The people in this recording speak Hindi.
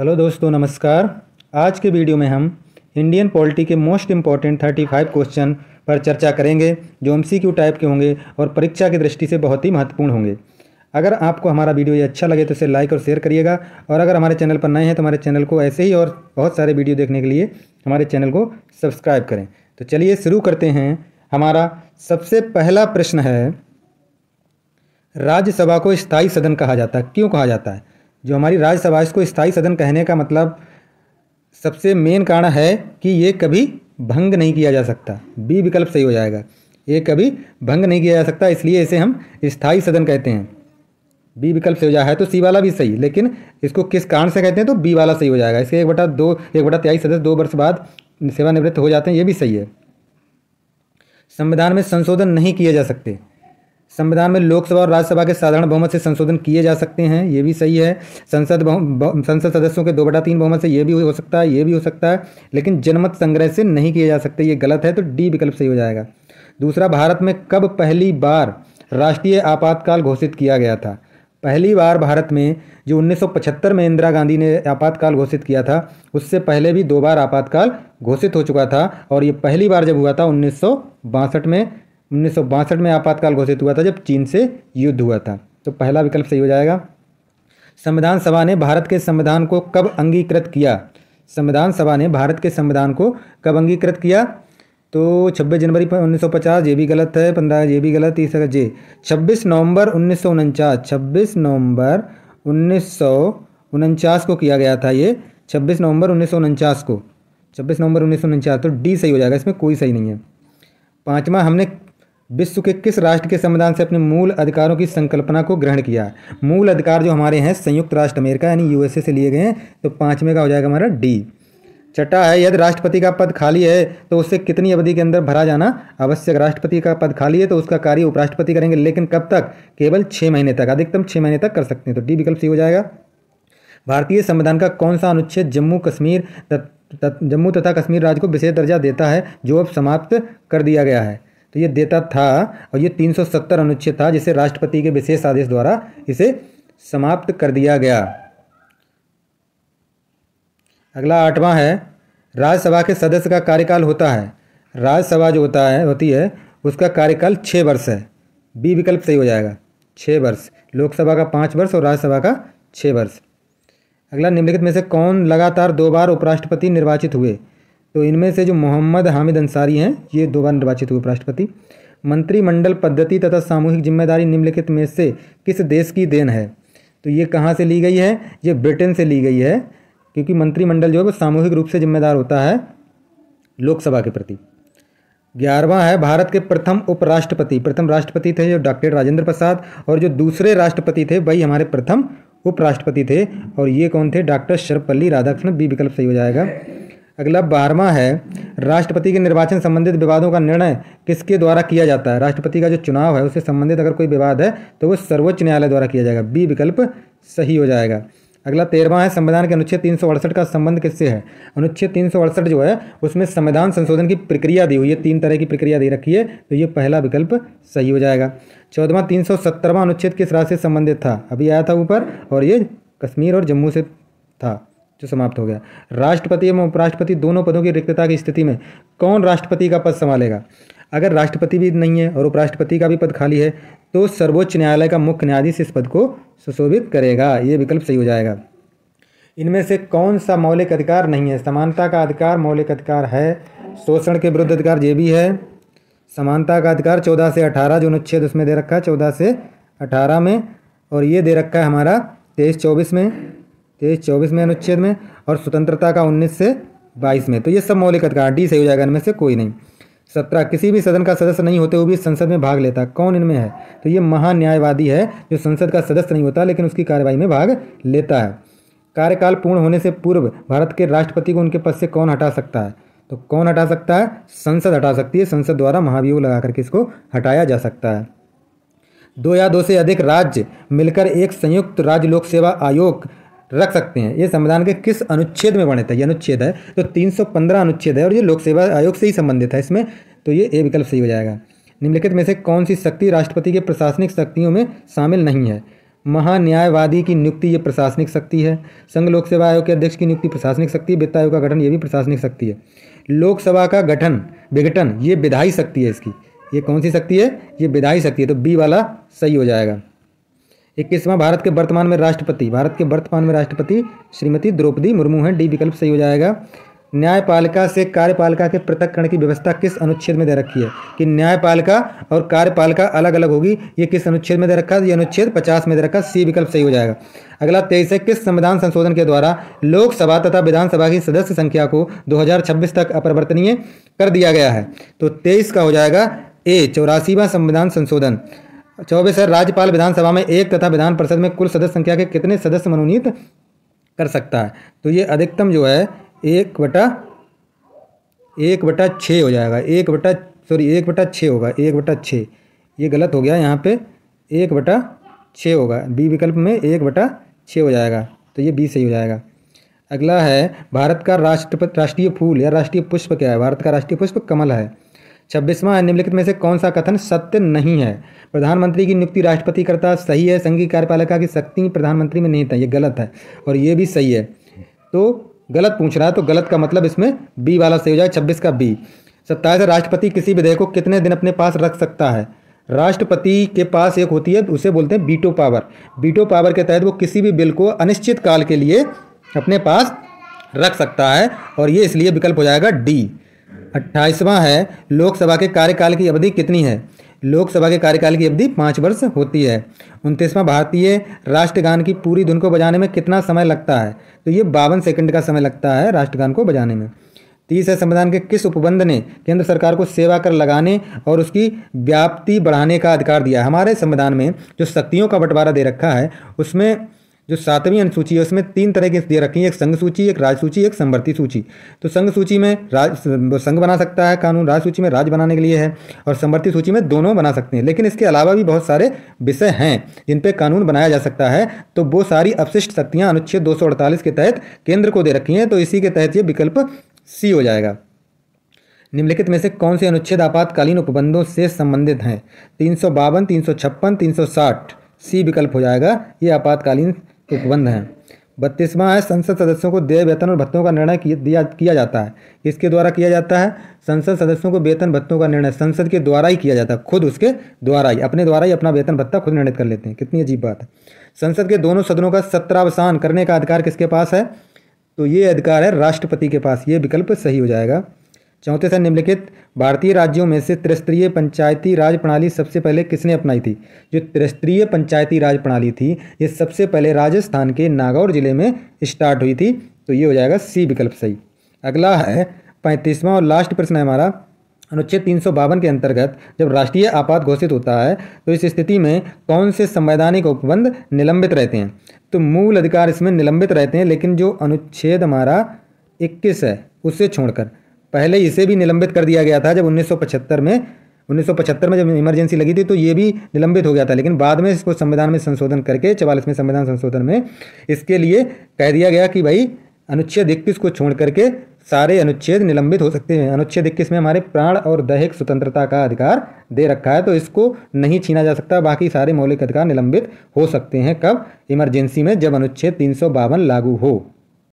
हेलो दोस्तों नमस्कार। आज के वीडियो में हम इंडियन पॉलिटी के मोस्ट इम्पॉर्टेंट 35 क्वेश्चन पर चर्चा करेंगे जो एमसीक्यू टाइप के होंगे और परीक्षा की दृष्टि से बहुत ही महत्वपूर्ण होंगे। अगर आपको हमारा वीडियो ये अच्छा लगे तो इसे लाइक और शेयर करिएगा, और अगर हमारे चैनल पर नए हैं तो हमारे चैनल को ऐसे ही और बहुत सारे वीडियो देखने के लिए हमारे चैनल को सब्सक्राइब करें। तो चलिए शुरू करते हैं। हमारा सबसे पहला प्रश्न है, राज्यसभा को स्थायी सदन कहा जाता है, क्यों कहा जाता है? जो हमारी राज्यसभा इसको स्थायी सदन कहने का मतलब सबसे मेन कारण है कि ये कभी भंग नहीं किया जा सकता। बी विकल्प सही हो जाएगा। ये कभी भंग नहीं किया जा सकता, इसलिए इसे हम स्थायी सदन कहते हैं। बी विकल्प सही हो जाएगा, तो सी वाला भी सही, लेकिन इसको किस कारण से कहते हैं तो बी वाला सही हो जाएगा। इसके 1/23 सदस्य 2 वर्ष बाद सेवानिवृत्त हो जाते हैं, ये भी सही है। संविधान में संशोधन नहीं किए जा सकते। संविधान में लोकसभा और राज्यसभा के साधारण बहुमत से संशोधन किए जा सकते हैं, ये भी सही है। संसद सदस्यों के 2/3 बहुमत से ये भी हो सकता है, ये भी हो सकता है, लेकिन जनमत संग्रह से नहीं किए जा सकते, ये गलत है। तो डी विकल्प सही हो जाएगा। दूसरा, भारत में कब पहली बार राष्ट्रीय आपातकाल घोषित किया गया था? पहली बार भारत में जो 1975 में इंदिरा गांधी ने आपातकाल घोषित किया था, उससे पहले भी 2 बार आपातकाल घोषित हो चुका था, और ये पहली बार जब हुआ था 1962 में। 1962 में आपातकाल घोषित हुआ था जब चीन से युद्ध हुआ था, तो पहला विकल्प सही हो जाएगा। संविधान सभा ने भारत के संविधान को कब अंगीकृत किया? संविधान सभा ने भारत के संविधान को कब अंगीकृत किया? तो 26 जनवरी 1950, ये भी गलत है। 15, ये भी गलत। 30 जे 26 नवंबर 1949, 26 नवंबर 1949 को किया गया था ये, 26 नवंबर 1949 को, 26 नवंबर 1949, तो डी सही हो जाएगा, इसमें कोई सही नहीं है। पाँचवा, हमने विश्व के किस राष्ट्र के संविधान से अपने मूल अधिकारों की संकल्पना को ग्रहण किया? मूल अधिकार जो हमारे हैं संयुक्त राष्ट्र अमेरिका यानी यूएसए से लिए गए हैं, तो 5वें का हो जाएगा हमारा डी। छठा है, यदि राष्ट्रपति का पद खाली है तो उसे कितनी अवधि के अंदर भरा जाना आवश्यक? राष्ट्रपति का पद खाली है तो उसका कार्य उपराष्ट्रपति करेंगे, लेकिन कब तक? केवल 6 महीने तक, अधिकतम 6 महीने तक कर सकते हैं, तो डी विकल्प सही हो जाएगा। भारतीय संविधान का कौन सा अनुच्छेद जम्मू तथा कश्मीर राज्य को विशेष दर्जा देता है, जो अब समाप्त कर दिया गया है? तो ये देता था, और ये 370 अनुच्छेद था जिसे राष्ट्रपति के विशेष आदेश द्वारा इसे समाप्त कर दिया गया। अगला 8वां है, राज्यसभा के सदस्य का कार्यकाल होता है, राज्यसभा जो होती है उसका कार्यकाल 6 वर्ष है। बी विकल्प सही हो जाएगा, 6 वर्ष। लोकसभा का 5 वर्ष और राज्यसभा का 6 वर्ष। अगला, निम्नलिखित में से कौन लगातार 2 बार उपराष्ट्रपति निर्वाचित हुए? तो इनमें से जो मोहम्मद हामिद अंसारी हैं, ये 2 बार निर्वाचित हुए उपराष्ट्रपति। मंत्रिमंडल पद्धति तथा सामूहिक जिम्मेदारी निम्नलिखित में से किस देश की देन है? तो ये कहाँ से ली गई है? ये ब्रिटेन से ली गई है, क्योंकि मंत्रिमंडल जो है वो सामूहिक रूप से जिम्मेदार होता है लोकसभा के प्रति। 11वां है, भारत के प्रथम राष्ट्रपति थे जो डॉक्टर राजेंद्र प्रसाद, और जो दूसरे राष्ट्रपति थे वही हमारे प्रथम उपराष्ट्रपति थे, और ये कौन थे? डॉक्टर सर्वपल्ली राधाकृष्णन। बी विकल्प सही हो जाएगा। अगला 12वां है, राष्ट्रपति के निर्वाचन संबंधित विवादों का निर्णय किसके द्वारा किया जाता है? राष्ट्रपति का जो चुनाव है उससे संबंधित अगर कोई विवाद है तो वो सर्वोच्च न्यायालय द्वारा किया जाएगा। बी विकल्प सही हो जाएगा। अगला 13वां है, संविधान के अनुच्छेद 368 का संबंध किससे है? अनुच्छेद 368 जो है उसमें संविधान संशोधन की प्रक्रिया दी हुई है, 3 तरह की प्रक्रिया दे रखी है, तो ये पहला विकल्प सही हो जाएगा। 14वां, 370वां अनुच्छेद किस राज्य से संबंधित था? अभी आया था ऊपर, और ये कश्मीर और जम्मू से था जो समाप्त हो गया। राष्ट्रपति एवं उपराष्ट्रपति दोनों पदों की रिक्तता की स्थिति में कौन राष्ट्रपति का पद संभालेगा? अगर राष्ट्रपति भी नहीं है और उपराष्ट्रपति का भी पद खाली है तो सर्वोच्च न्यायालय का मुख्य न्यायाधीश इस पद को सुशोभित करेगा। ये विकल्प सही हो जाएगा। इनमें से कौन सा मौलिक अधिकार नहीं है? समानता का अधिकार मौलिक अधिकार है, शोषण के विरुद्ध अधिकार ये भी है। समानता का अधिकार 14 से 18 जो अनुच्छेद उसमें दे रखा है, 14 से 18 में, और ये दे रखा है हमारा 23-24 में, 23-24 में अनुच्छेद में, और स्वतंत्रता का 19 से 22 में, तो ये सब मौलिक अधिकार। डी सही हो जाएगा, इनमें से कोई नहीं। 17, किसी भी सदन का सदस्य नहीं होते हुए भी संसद में भाग लेता, कौन इनमें है? तो ये महान्यायवादी है, जो संसद का सदस्य नहीं होता लेकिन उसकी कार्यवाही में भाग लेता है। कार्यकाल पूर्ण होने से पूर्व भारत के राष्ट्रपति को उनके पद से कौन हटा सकता है? तो कौन हटा सकता है? संसद हटा सकती है, संसद द्वारा महाभियोग लगा करके इसको हटाया जा सकता है। 2 या 2 से अधिक राज्य मिलकर एक संयुक्त राज्य लोक सेवा आयोग रख सकते हैं, ये संविधान के किस अनुच्छेद में वर्णित है? ये अनुच्छेद है तो 315 अनुच्छेद है, और ये लोक सेवा आयोग से ही संबंधित है इसमें, तो ये ए विकल्प सही हो जाएगा। निम्नलिखित में से कौन सी शक्ति राष्ट्रपति के प्रशासनिक शक्तियों में शामिल नहीं है? महान्यायवादी की नियुक्ति ये प्रशासनिक शक्ति है। संघ लोक सेवा आयोग के अध्यक्ष की नियुक्ति प्रशासनिक शक्ति है। वित्त आयोग का गठन ये भी प्रशासनिक शक्ति है। लोकसभा का गठन विघटन ये विधायी शक्ति है। इसकी ये कौन सी शक्ति है? ये विधायी शक्ति है। तो बी वाला सही हो जाएगा। 21वां, भारत के वर्तमान में राष्ट्रपति, भारत के वर्तमान में राष्ट्रपति श्रीमती द्रौपदी मुर्मू हैं। डी विकल्प सही हो जाएगा। न्यायपालिका से कार्यपालिका के पृथक्करण की व्यवस्था किस अनुच्छेद में दे रखी है? कि न्यायपालिका और कार्यपालिका अलग अलग होगी, ये किस अनुच्छेद में दे रखा है? ये अनुच्छेद 50 में दे रखा। सी विकल्प सही हो जाएगा। अगला 23 है, किस संविधान संशोधन के द्वारा लोकसभा तथा विधानसभा की सदस्य संख्या को 2026 तक अपरिवर्तनीय कर दिया गया है? तो 23 का हो जाएगा ए, 84वां संविधान संशोधन। 24 है, राज्यपाल विधानसभा में एक तथा विधान परिषद में कुल सदस्य संख्या के कितने सदस्य मनोनीत कर सकता है? तो ये अधिकतम जो है 1/6 हो जाएगा। 1/6 होगा। 1/6 ये गलत हो गया, यहाँ पे 1/6 होगा। बी विकल्प में 1/6 हो जाएगा। तो ये बी सही हो जाएगा। अगला है, भारत का राष्ट्रीय फूल या राष्ट्रीय पुष्प क्या है? भारत का राष्ट्रीय पुष्प कमल है। 26वां, निम्नलिखित में से कौन सा कथन सत्य नहीं है? प्रधानमंत्री की नियुक्ति राष्ट्रपति करता सही है। संघीय कार्यपालिका की शक्ति प्रधानमंत्री में नहीं था, ये गलत है। और ये भी सही है। तो गलत पूछ रहा है, तो गलत का मतलब इसमें बी वाला सही हो जाएगा। 26 का बी। 27, राष्ट्रपति किसी विधेयक को कितने दिन अपने पास रख सकता है? राष्ट्रपति के पास एक होती है, उसे बोलते हैं वीटो पावर। वीटो पावर के तहत वो किसी भी बिल को अनिश्चित काल के लिए अपने पास रख सकता है, और ये इसलिए विकल्प हो जाएगा डी। 28वां है, लोकसभा के कार्यकाल की अवधि कितनी है? लोकसभा के कार्यकाल की अवधि 5 वर्ष होती है। 29वां, भारतीय राष्ट्रगान की पूरी धुन को बजाने में कितना समय लगता है? तो ये 52 सेकंड का समय लगता है राष्ट्रगान को बजाने में। 30 है, संविधान के किस उपबंध ने केंद्र सरकार को सेवा कर लगाने और उसकी व्याप्ति बढ़ाने का अधिकार दिया है? हमारे संविधान में जो शक्तियों का बंटवारा दे रखा है, उसमें जो 7वीं अनुसूची है, उसमें 3 तरह की दे रखी है, एक संघ सूची, एक राज्य सूची, एक समवर्ती सूची। तो संघ सूची में संघ बना सकता है कानून, राज्य सूची में राज्य बनाने के लिए है, और समवर्ती सूची में दोनों बना सकते हैं। लेकिन इसके अलावा भी बहुत सारे विषय हैं जिन पे कानून बनाया जा सकता है। तो वो सारी अपशिष्ट शक्तियाँ अनुच्छेद 248 के तहत केंद्र को दे रखी हैं। तो इसी के तहत ये विकल्प सी हो जाएगा। निम्नलिखित में से कौन से अनुच्छेद आपातकालीन उपबंधों से संबंधित हैं? 352, 356, 360। सी विकल्प हो जाएगा, ये आपातकालीन उपबंध हैं। 32वां है, संसद सदस्यों को देय वेतन और भत्तों का निर्णय किया जाता है। इसके द्वारा किया जाता है। संसद सदस्यों को वेतन भत्तों का निर्णय संसद के द्वारा ही किया जाता है, खुद उसके द्वारा ही, अपने द्वारा ही अपना वेतन भत्ता खुद निर्णित कर लेते हैं। कितनी अजीब बात है। संसद के दोनों सदनों का सत्रावसान करने का अधिकार किसके पास है? तो ये अधिकार है राष्ट्रपति के पास। ये विकल्प सही हो जाएगा। 34 है, निम्नलिखित भारतीय राज्यों में से त्रिस्तरीय पंचायती राज प्रणाली सबसे पहले किसने अपनाई थी? जो त्रिस्तरीय पंचायती राज प्रणाली थी, ये सबसे पहले राजस्थान के नागौर जिले में स्टार्ट हुई थी। तो ये हो जाएगा सी विकल्प सही। अगला है 35वां और लास्ट प्रश्न है हमारा, अनुच्छेद 352 के अंतर्गत जब राष्ट्रीय आपात घोषित होता है तो इस स्थिति में कौन से संवैधानिक उपबंध निलंबित रहते हैं? तो मूल अधिकार इसमें निलंबित रहते हैं, लेकिन जो अनुच्छेद हमारा 21 है उसे छोड़कर पहले इसे भी निलंबित कर दिया गया था। जब 1975 में जब इमरजेंसी लगी थी तो ये भी निलंबित हो गया था, लेकिन बाद में इसको संविधान में संशोधन करके 44वें संविधान संशोधन में इसके लिए कह दिया गया कि भाई अनुच्छेद 21 को छोड़ करके सारे अनुच्छेद निलंबित हो सकते हैं। अनुच्छेद 21 में हमारे प्राण और दैहिक स्वतंत्रता का अधिकार दे रखा है, तो इसको नहीं छीना जा सकता। बाकी सारे मौलिक अधिकार निलंबित हो सकते हैं। कब? इमरजेंसी में, जब अनुच्छेद 352 लागू हो।